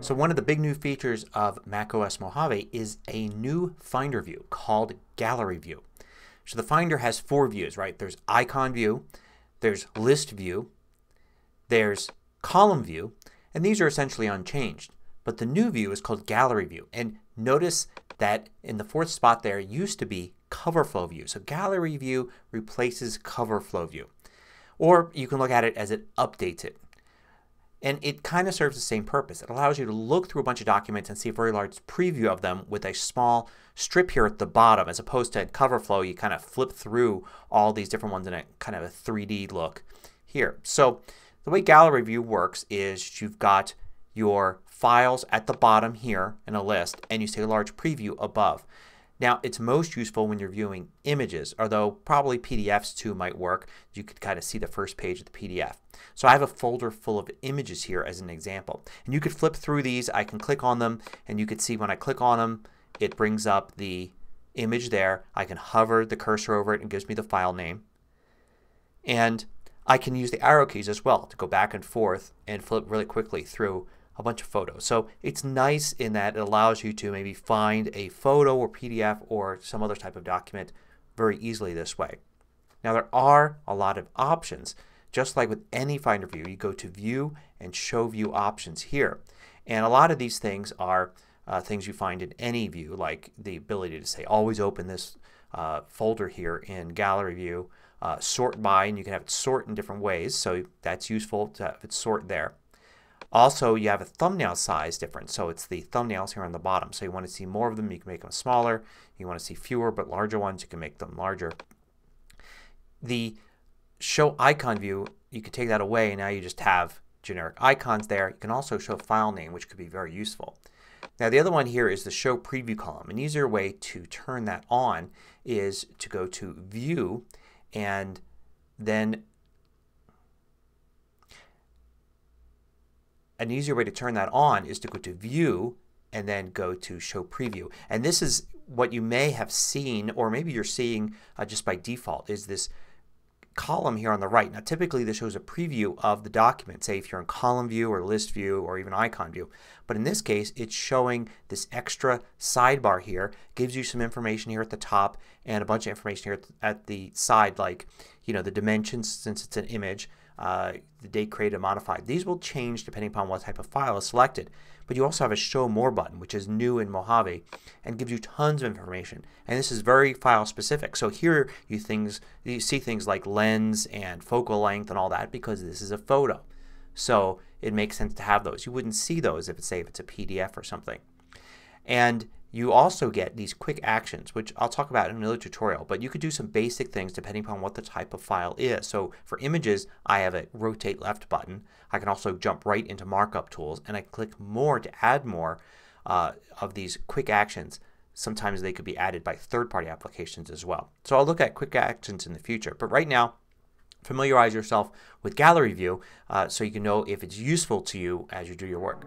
So one of the big new features of macOS Mojave is a new Finder view called Gallery View. So the Finder has four views, right? There's Icon View, there's List View, there's Column View, and these are essentially unchanged. But the new view is called Gallery View. And notice that in the fourth spot there used to be Cover Flow View. So Gallery View replaces Cover Flow View. Or you can look at it as it updates it. And it kind of serves the same purpose. It allows you to look through a bunch of documents and see a very large preview of them with a small strip here at the bottom, as opposed to Cover Flow. You kind of flip through all these different ones in a kind of a 3D look here. So the way Gallery View works is you've got your files at the bottom here in a list and you see a large preview above. Now it's most useful when you're viewing images, although probably PDFs too might work. You could kind of see the first page of the PDF. So I have a folder full of images here as an example. And you could flip through these. I can click on them and you could see when I click on them it brings up the image there. I can hover the cursor over it and it gives me the file name. And I can use the arrow keys as well to go back and forth and flip really quickly through a bunch of photos. So it's nice in that it allows you to maybe find a photo or PDF or some other type of document very easily this way. Now there are a lot of options. Just like with any Finder view, you go to View and Show View Options here. And a lot of these things are things you find in any view, like the ability to say always open this folder here in Gallery View, sort by, and you can have it sort in different ways. So that's useful to have it sort there. Also you have a thumbnail size difference. So it's the thumbnails here on the bottom. So you want to see more of them. You can make them smaller. You want to see fewer but larger ones. You can make them larger. The Show Icon View, you can take that away and now you just have generic icons there. You can also show file name, which could be very useful. Now the other one here is the Show Preview Column. An easier way to turn that on is to go to View and then an easier way to turn that on is to go to View and then go to Show Preview. And this is what you may have seen, or maybe you're seeing just by default, is this column here on the right. Now typically this shows a preview of the document, say if you're in Column View or List View or even Icon View. But in this case it's showing this extra sidebar here. Gives you some information here at the top and a bunch of information here at the side, like, you know, the dimensions since it's an image. The date created and modified. These will change depending upon what type of file is selected. But you also have a Show More button, which is new in Mojave and gives you tons of information. And this is very file specific. So here you see things like lens and focal length and all that because this is a photo. So it makes sense to have those. You wouldn't see those if it's, say, if it's a PDF or something. And you also get these Quick Actions, which I'll talk about in another tutorial, but you could do some basic things depending upon what the type of file is. So for images I have a Rotate Left button. I can also jump right into Markup Tools and I click More to add more of these Quick Actions. Sometimes they could be added by third-party applications as well. So I'll look at Quick Actions in the future, but right now familiarize yourself with Gallery View so you can know if it's useful to you as you do your work.